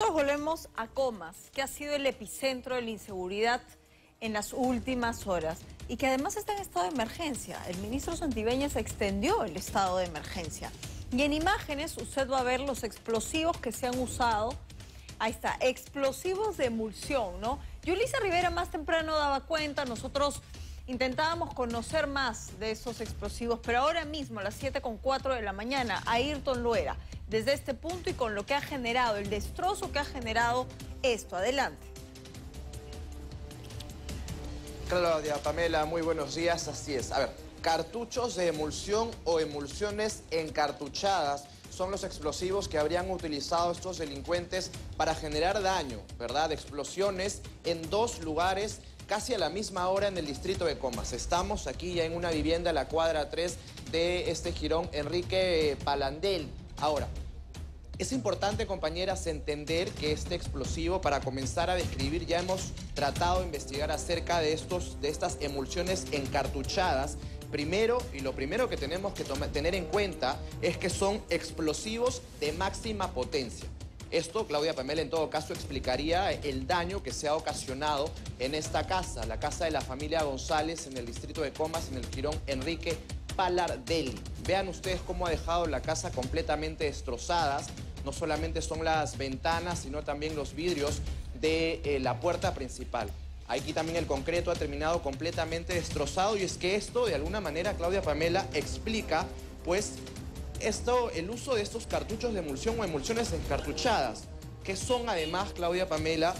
Nosotros volvemos a Comas, que ha sido el epicentro de la inseguridad en las últimas horas y que además está en estado de emergencia. El ministro Santibáñez extendió el estado de emergencia. Y en imágenes usted va a ver los explosivos que se han usado. Ahí está, explosivos de emulsión, ¿no? Julissa Rivera más temprano daba cuenta, nosotros intentábamos conocer más de esos explosivos, pero ahora mismo, a las 7:04 de la mañana, Ayrton Luera, desde este punto y con lo que ha generado, el destrozo que ha generado esto. Adelante. Claudia, Pamela, muy buenos días, así es. A ver, cartuchos de emulsión o emulsiones encartuchadas son los explosivos que habrían utilizado estos delincuentes para generar daño, ¿verdad? Explosiones en dos lugares casi a la misma hora en el distrito de Comas. Estamos aquí ya en una vivienda, la cuadra 3 de este jirón Enrique Pallardelli. Ahora, es importante, compañeras, entender que este explosivo, para comenzar a describir, ya hemos tratado de investigar acerca de estas emulsiones encartuchadas. Primero, y lo primero que tenemos que tener en cuenta es que son explosivos de máxima potencia. Esto, Claudia, Pamela, en todo caso explicaría el daño que se ha ocasionado en esta casa, la casa de la familia González en el distrito de Comas, en el jirón Enrique Pallardelli. Vean ustedes cómo ha dejado la casa completamente destrozada. No solamente son las ventanas, sino también los vidrios de la puerta principal. Aquí también el concreto ha terminado completamente destrozado, y es que esto, de alguna manera, Claudia, Pamela, explica, pues, el uso de estos cartuchos de emulsión o emulsiones encartuchadas, que son además, Claudia, Pamela,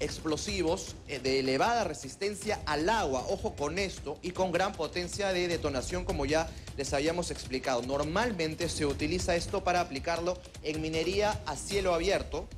explosivos de elevada resistencia al agua, ojo con esto, y con gran potencia de detonación, como ya les habíamos explicado. Normalmente se utiliza esto para aplicarlo en minería a cielo abierto,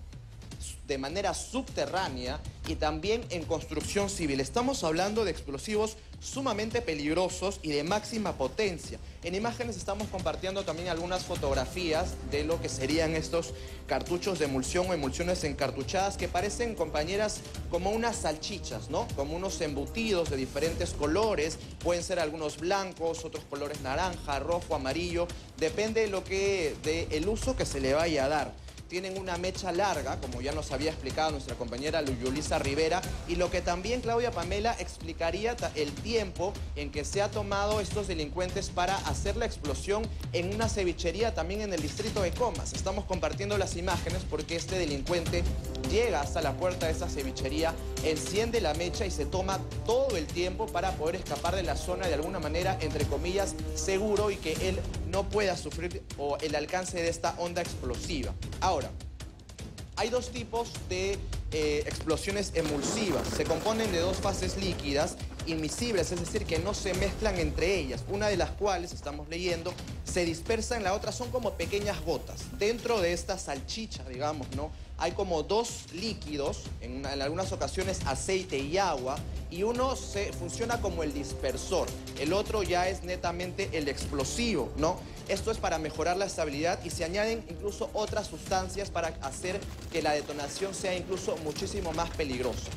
de manera subterránea y también en construcción civil. Estamos hablando de explosivos sumamente peligrosos y de máxima potencia. En imágenes estamos compartiendo también algunas fotografías de lo que serían estos cartuchos de emulsión o emulsiones encartuchadas, que parecen, compañeras, como unas salchichas, ¿no? Como unos embutidos de diferentes colores. Pueden ser algunos blancos, otros colores naranja, rojo, amarillo. Depende de del uso que se le vaya a dar. Tienen una mecha larga, como ya nos había explicado nuestra compañera Luyulisa Rivera, y lo que también, Claudia, Pamela, explicaría el tiempo en que se ha tomado estos delincuentes para hacer la explosión en una cevichería también en el distrito de Comas. Estamos compartiendo las imágenes porque este delincuente llega hasta la puerta de esa cevichería, enciende la mecha y se toma todo el tiempo para poder escapar de la zona de alguna manera, entre comillas, seguro, y que él no pueda sufrir el alcance de esta onda explosiva. Ahora, hay dos tipos de explosiones emulsivas. Se componen de dos fases líquidas inmiscibles, es decir, que no se mezclan entre ellas, una de las cuales, estamos leyendo, se dispersa en la otra, son como pequeñas gotas. Dentro de esta salchicha, digamos, ¿no?, hay como dos líquidos, en algunas ocasiones aceite y agua, y uno funciona como el dispersor, el otro ya es netamente el explosivo, ¿no? Esto es para mejorar la estabilidad, y se añaden incluso otras sustancias para hacer que la detonación sea incluso muchísimo más peligrosa.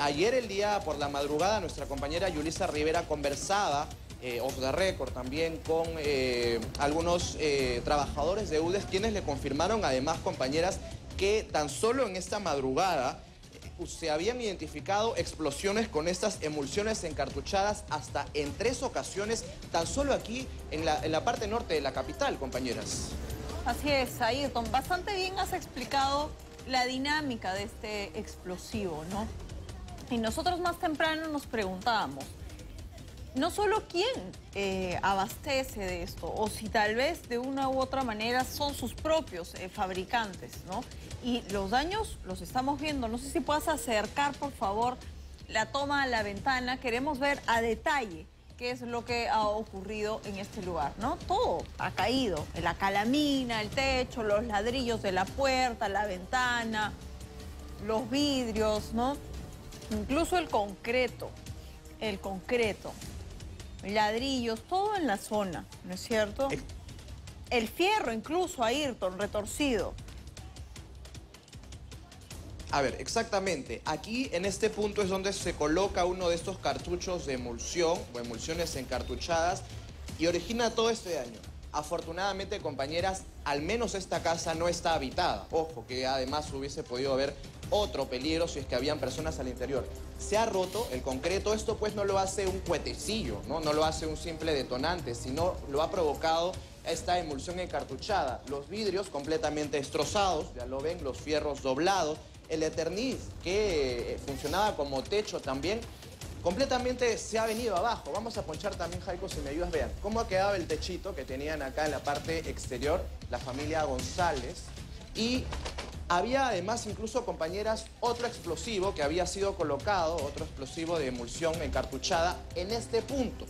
Ayer, el día por la madrugada, nuestra compañera Julissa Rivera conversaba off the record también con algunos trabajadores de UDES, quienes le confirmaron además, compañeras, que tan solo en esta madrugada se habían identificado explosiones con estas emulsiones encartuchadas hasta en 3 ocasiones, tan solo aquí en la parte norte de la capital, compañeras. Así es, Ayrton, bastante bien has explicado la dinámica de este explosivo, ¿no? Y nosotros más temprano nos preguntábamos, no solo quién abastece de esto, o si tal vez de una u otra manera son sus propios fabricantes, ¿no? Y los daños los estamos viendo. No sé si puedas acercar, por favor, la toma a la ventana. Queremos ver a detalle qué es lo que ha ocurrido en este lugar, ¿no? Todo ha caído, la calamina, el techo, los ladrillos de la puerta, la ventana, los vidrios, ¿no? Incluso el concreto, ladrillos, todo en la zona, ¿no es cierto? El fierro, incluso, Ayrton, retorcido. A ver, exactamente, aquí en este punto es donde se coloca uno de estos cartuchos de emulsión o emulsiones encartuchadas y origina todo este daño. Afortunadamente, compañeras, al menos esta casa no está habitada. Ojo, que además hubiese podido haber otro peligro si es que habían personas al interior. Se ha roto el concreto, esto pues no lo hace un cuetecillo, ¿no? No lo hace un simple detonante, sino lo ha provocado esta emulsión encartuchada. Los vidrios completamente destrozados, ya lo ven, los fierros doblados, el eterniz que funcionaba como techo también, completamente se ha venido abajo. Vamos a ponchar también, Jaico, si me ayudas, vean cómo ha quedado el techito que tenían acá en la parte exterior la familia González. Y había además, incluso, compañeras, otro explosivo que había sido colocado, otro explosivo de emulsión encartuchada en este punto.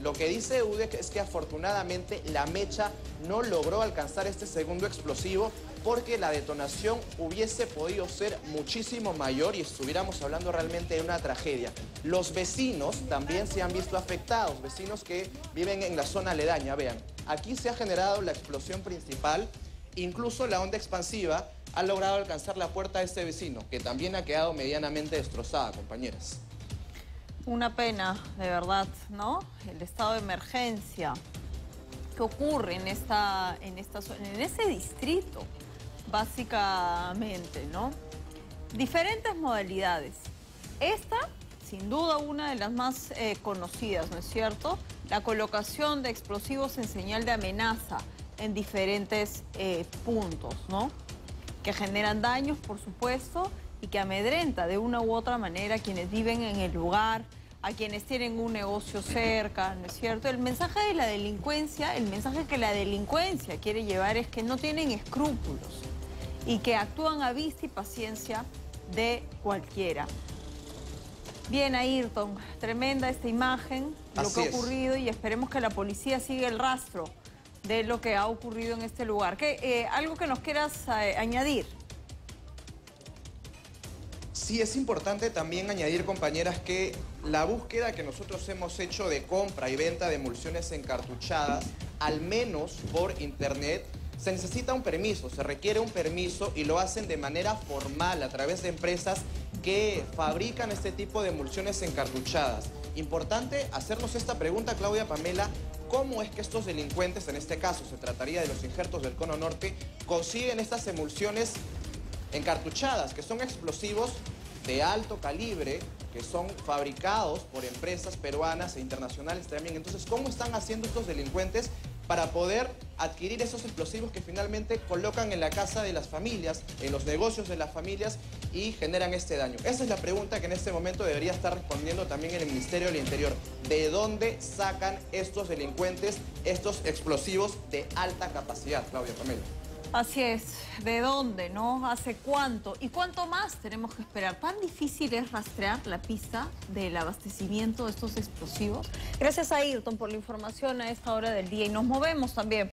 Lo que dice UDEX es que afortunadamente la mecha no logró alcanzar este segundo explosivo porque la detonación hubiese podido ser muchísimo mayor y estuviéramos hablando realmente de una tragedia. Los vecinos también se han visto afectados, vecinos que viven en la zona aledaña. Vean, aquí se ha generado la explosión principal, incluso la onda expansiva ha logrado alcanzar la puerta de este vecino, que también ha quedado medianamente destrozada, compañeras. Una pena, de verdad, ¿no? El estado de emergencia. ¿Qué ocurre en ese distrito, básicamente, ¿no? Diferentes modalidades. Esta, sin duda, una de las más conocidas, ¿no es cierto? La colocación de explosivos en señal de amenaza en diferentes puntos, ¿no? Que generan daños, por supuesto, y que amedrenta de una u otra manera a quienes viven en el lugar, a quienes tienen un negocio cerca, ¿no es cierto? El mensaje de la delincuencia, el mensaje que la delincuencia quiere llevar es que no tienen escrúpulos y que actúan a vista y paciencia de cualquiera. Bien, Ayrton, tremenda esta imagen, lo que ha ocurrido, y esperemos que la policía siga el rastro de lo que ha ocurrido en este lugar. ¿Algo que nos quieras añadir? Sí, es importante también añadir, compañeras, que la búsqueda que nosotros hemos hecho de compra y venta de emulsiones encartuchadas, al menos por internet, se necesita un permiso, se requiere un permiso, y lo hacen de manera formal a través de empresas que fabrican este tipo de emulsiones encartuchadas. Importante hacernos esta pregunta, Claudia, Pamela: ¿cómo es que estos delincuentes, en este caso se trataría de los injertos del Cono Norte, consiguen estas emulsiones encartuchadas, que son explosivos de alto calibre, que son fabricados por empresas peruanas e internacionales también? Entonces, ¿cómo están haciendo estos delincuentes para poder adquirir esos explosivos que finalmente colocan en la casa de las familias, en los negocios de las familias, y generan este daño? Esa es la pregunta que en este momento debería estar respondiendo también el Ministerio del Interior. ¿De dónde sacan estos delincuentes estos explosivos de alta capacidad, Claudia, Pamela? Así es, ¿de dónde, no? ¿Hace cuánto? ¿Y cuánto más tenemos que esperar? ¿Tan difícil es rastrear la pista del abastecimiento de estos explosivos? Gracias a Ayrton por la información a esta hora del día, y nos movemos también